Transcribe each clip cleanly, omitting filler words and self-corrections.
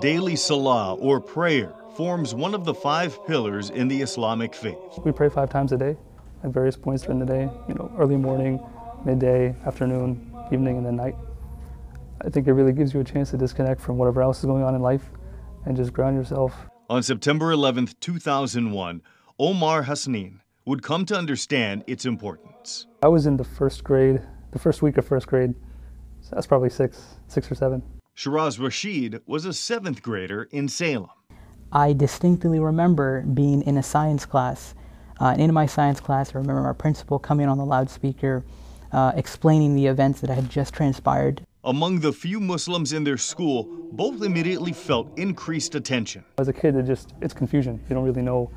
Daily Salah, or prayer, forms one of the 5 pillars in the Islamic faith. We pray 5 times a day at various points during the day, you know, early morning, midday, afternoon, evening, and then night. I think it really gives you a chance to disconnect from whatever else is going on in life and just ground yourself. On September 11, 2001, Omar Hassanin would come to understand its importance. I was in the first grade, the first week of first grade, so that's probably six or seven. Shiraz Rashid was a 7th grader in Salem. I distinctly remember being in a science class. In my science class, I remember our principal coming on the loudspeaker, explaining the events that had just transpired. Among the few Muslims in their school, both immediately felt increased attention. As a kid, it's confusion. You don't really know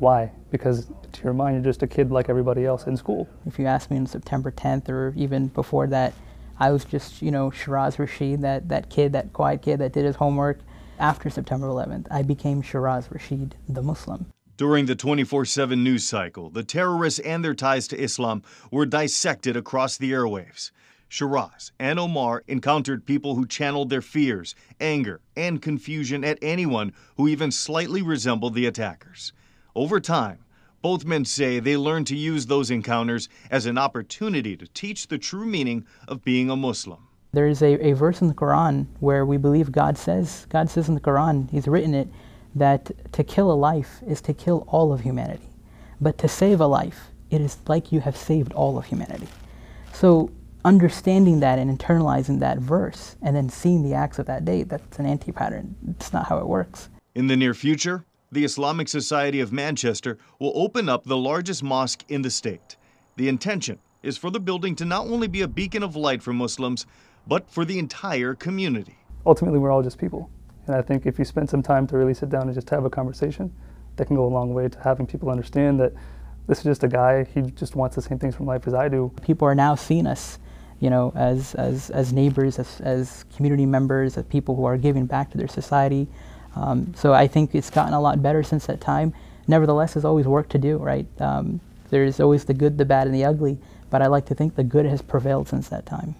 why, because to your mind, you're just a kid like everybody else in school. If you asked me on September 10th or even before that, I was just, you know, Shiraz Rashid, that kid, that quiet kid that did his homework. After September 11th, I became Shiraz Rashid, the Muslim. During the 24/7 news cycle, the terrorists and their ties to Islam were dissected across the airwaves. Shiraz and Omar encountered people who channeled their fears, anger, and confusion at anyone who even slightly resembled the attackers. Over time, both men say they learned to use those encounters as an opportunity to teach the true meaning of being a Muslim. There is a verse in the Quran where we believe God says in the Quran, He's written it, that to kill a life is to kill all of humanity. But to save a life, it is like you have saved all of humanity. So understanding that and internalizing that verse and then seeing the acts of that day, that's an anti-pattern. It's not how it works. In the near future, the Islamic Society of Manchester will open up the largest mosque in the state. The intention is for the building to not only be a beacon of light for Muslims, but for the entire community. Ultimately, we're all just people. And I think if you spend some time to really sit down and just have a conversation, that can go a long way to having people understand that this is just a guy, he just wants the same things from life as I do. People are now seeing us, you know, as neighbors, as community members, as people who are giving back to their society. So I think it's gotten a lot better since that time. Nevertheless, there's always work to do, right? There's always the good, the bad, and the ugly, but I like to think the good has prevailed since that time.